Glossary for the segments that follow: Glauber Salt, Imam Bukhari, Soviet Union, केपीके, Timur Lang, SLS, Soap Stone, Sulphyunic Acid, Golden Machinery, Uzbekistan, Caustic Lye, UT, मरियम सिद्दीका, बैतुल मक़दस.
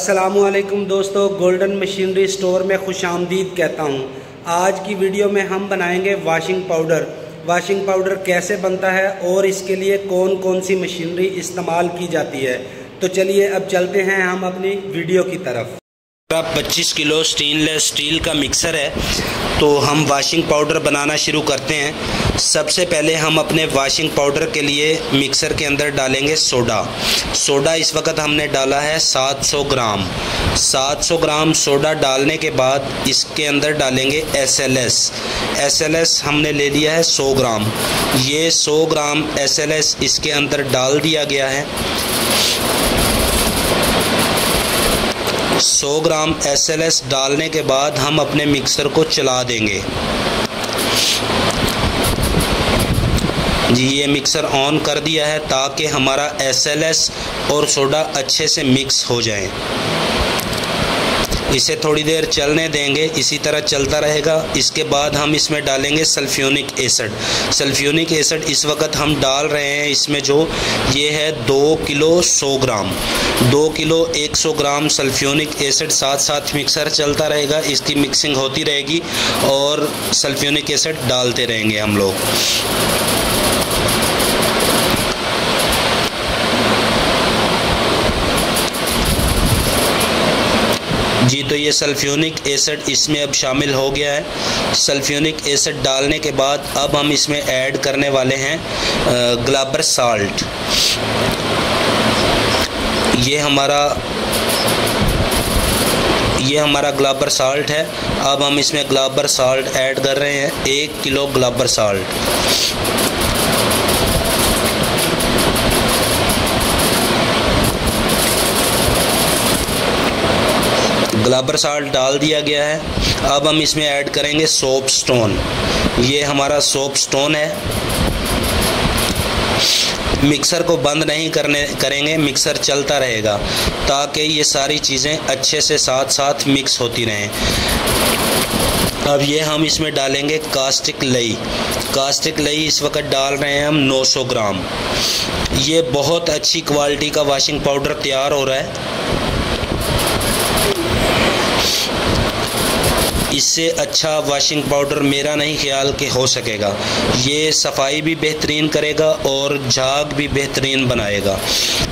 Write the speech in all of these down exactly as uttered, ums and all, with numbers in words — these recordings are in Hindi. अस्सलामुअलैकुम दोस्तों, गोल्डन मशीनरी स्टोर में खुश आमदीद कहता हूँ। आज की वीडियो में हम बनाएंगे वाशिंग पाउडर। वाशिंग पाउडर कैसे बनता है और इसके लिए कौन कौन सी मशीनरी इस्तेमाल की जाती है, तो चलिए अब चलते हैं हम अपनी वीडियो की तरफ। पच्चीस किलो स्टेनलेस स्टील का मिक्सर है, तो हम वाशिंग पाउडर बनाना शुरू करते हैं। सबसे पहले हम अपने वाशिंग पाउडर के लिए मिक्सर के अंदर डालेंगे सोडा। सोडा इस वक्त हमने डाला है सात सौ ग्राम। सात सौ ग्राम सोडा डालने के बाद इसके अंदर डालेंगे S L S. S L S हमने ले लिया है सौ ग्राम। ये सौ ग्राम एस एल एस इसके अंदर डाल दिया गया है। सौ ग्राम एस एल एस डालने के बाद हम अपने मिक्सर को चला देंगे जी। ये मिक्सर ऑन कर दिया है ताकि हमारा एस एल एस और सोडा अच्छे से मिक्स हो जाए। इसे थोड़ी देर चलने देंगे, इसी तरह चलता रहेगा। इसके बाद हम इसमें डालेंगे सल्फ्यूनिक एसिड। सल्फ्यूनिक एसिड इस वक्त हम डाल रहे हैं इसमें, जो ये है दो किलो सौ ग्राम। दो किलो एक सौ ग्राम सल्फ्यूनिक एसिड। साथ साथ मिक्सर चलता रहेगा, इसकी मिक्सिंग होती रहेगी और सल्फ्यूनिक एसिड डालते रहेंगे हम लोग। जी तो ये सल्फ्यूनिक एसिड इसमें अब शामिल हो गया है। सल्फ्यूनिक एसिड डालने के बाद अब हम इसमें ऐड करने वाले हैं ग्लाबर साल्ट। ये हमारा ये हमारा ग्लाबर साल्ट है। अब हम इसमें ग्लाबर साल्ट ऐड कर रहे हैं, एक kilo Glauber salt. Glauber salt डाल दिया गया है। अब हम इसमें ऐड करेंगे सोप स्टोन। ये हमारा सोप स्टोन है। मिक्सर को बंद नहीं करने करेंगे, मिक्सर चलता रहेगा ताकि ये सारी चीज़ें अच्छे से साथ साथ मिक्स होती रहें। अब ये हम इसमें डालेंगे कास्टिक लई। कास्टिक लई इस वक्त डाल रहे हैं हम नौ सौ ग्राम। ये बहुत अच्छी क्वालिटी का वाशिंग पाउडर तैयार हो रहा है। इससे अच्छा वाशिंग पाउडर मेरा नहीं ख्याल कि हो सकेगा। ये सफाई भी बेहतरीन करेगा और झाग भी बेहतरीन बनाएगा।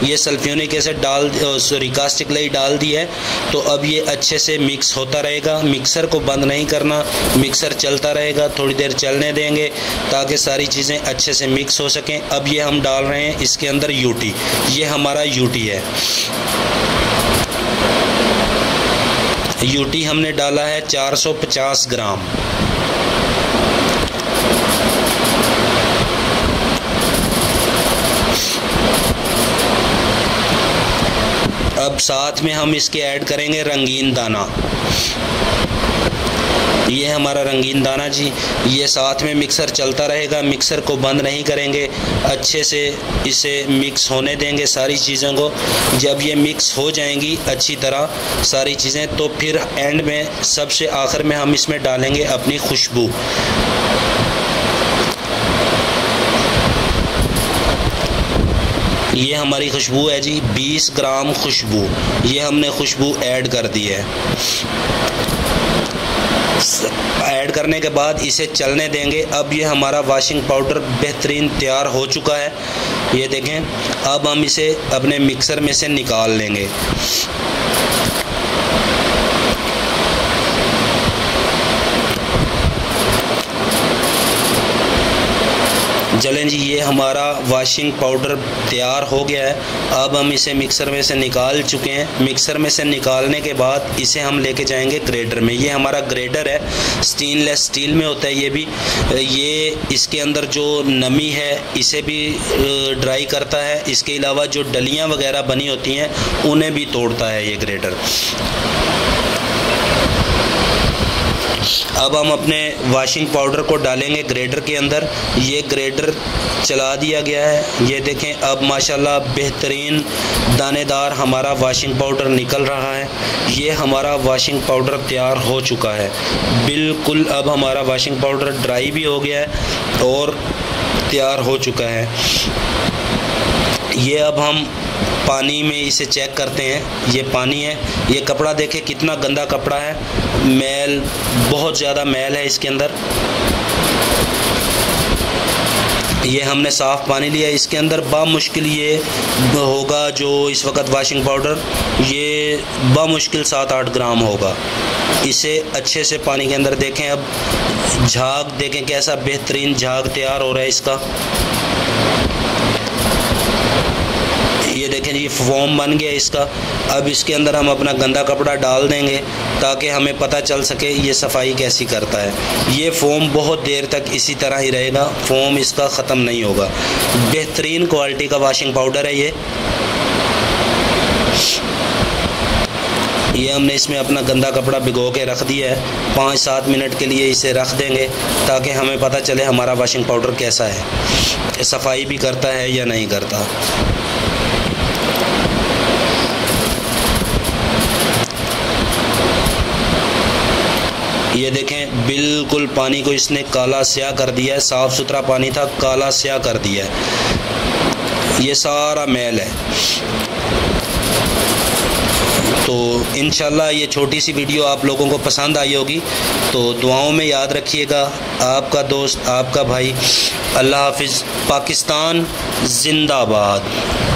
ये सल्फ्यूनिक एसिड डाल सॉरी कास्टिक लई डाल दी है, तो अब ये अच्छे से मिक्स होता रहेगा। मिक्सर को बंद नहीं करना, मिक्सर चलता रहेगा। थोड़ी देर चलने देंगे ताकि सारी चीज़ें अच्छे से मिक्स हो सकें। अब ये हम डाल रहे हैं इसके अंदर यू टी। ये हमारा यू टी है। यू टी हमने डाला है चार सौ पचास ग्राम। अब साथ में हम इसके ऐड करेंगे रंगीन दाना। ये हमारा रंगीन दाना जी। ये साथ में मिक्सर चलता रहेगा, मिक्सर को बंद नहीं करेंगे। अच्छे से इसे मिक्स होने देंगे सारी चीज़ों को। जब ये मिक्स हो जाएंगी अच्छी तरह सारी चीज़ें, तो फिर एंड में सबसे आखिर में हम इसमें डालेंगे अपनी खुशबू। ये हमारी खुशबू है जी, बीस ग्राम खुशबू। ये हमने खुशबू ऐड कर दी है। ऐड करने के बाद इसे चलने देंगे। अब ये हमारा वाशिंग पाउडर बेहतरीन तैयार हो चुका है। ये देखें, अब हम इसे अपने मिक्सर में से निकाल लेंगे। चलें जी, ये हमारा वाशिंग पाउडर तैयार हो गया है। अब हम इसे मिक्सर में से निकाल चुके हैं। मिक्सर में से निकालने के बाद इसे हम लेके जाएंगे ग्रेटर में। ये हमारा ग्रेटर है, स्टेनलेस स्टील में होता है ये भी। ये इसके अंदर जो नमी है इसे भी ड्राई करता है। इसके अलावा जो डलियाँ वगैरह बनी होती हैं उन्हें भी तोड़ता है ये ग्रेटर। अब हम अपने वाशिंग पाउडर को डालेंगे ग्रेटर के अंदर। ये ग्रेटर चला दिया गया है। ये देखें, अब माशाल्लाह बेहतरीन दानेदार हमारा वाशिंग पाउडर निकल रहा है। ये हमारा वाशिंग पाउडर तैयार हो चुका है बिल्कुल। अब हमारा वाशिंग पाउडर ड्राई भी हो गया है और तैयार हो चुका है। ये अब हम पानी में इसे चेक करते हैं। ये पानी है, ये कपड़ा देखें कितना गंदा कपड़ा है, मैल, बहुत ज़्यादा मैल है इसके अंदर। ये हमने साफ़ पानी लिया, इसके अंदर बामुश्किल ये होगा जो इस वक्त वाशिंग पाउडर, ये बामुश्किल सात आठ ग्राम होगा। इसे अच्छे से पानी के अंदर देखें। अब झाग देखें कैसा बेहतरीन झाग तैयार हो रहा है इसका। ये देखें जी फॉर्म बन गया इसका। अब इसके अंदर हम अपना गंदा कपड़ा डाल देंगे ताकि हमें पता चल सके ये सफाई कैसी करता है। ये फॉर्म बहुत देर तक इसी तरह ही रहेगा, फॉर्म इसका ख़त्म नहीं होगा। बेहतरीन क्वालिटी का वाशिंग पाउडर है ये। ये हमने इसमें अपना गंदा कपड़ा भिगो के रख दिया है, पाँच सात मिनट के लिए इसे रख देंगे ताकि हमें पता चले हमारा वाशिंग पाउडर कैसा है, सफाई भी करता है या नहीं करता। ये देखें बिल्कुल पानी को इसने काला स्याह कर दिया है, साफ़ सुथरा पानी था, काला स्याह कर दिया है। ये सारा मैल है। तो इंशाल्लाह ये छोटी सी वीडियो आप लोगों को पसंद आई होगी। तो दुआओं में याद रखिएगा, आपका दोस्त, आपका भाई। अल्लाह हाफिज़। पाकिस्तान जिंदाबाद।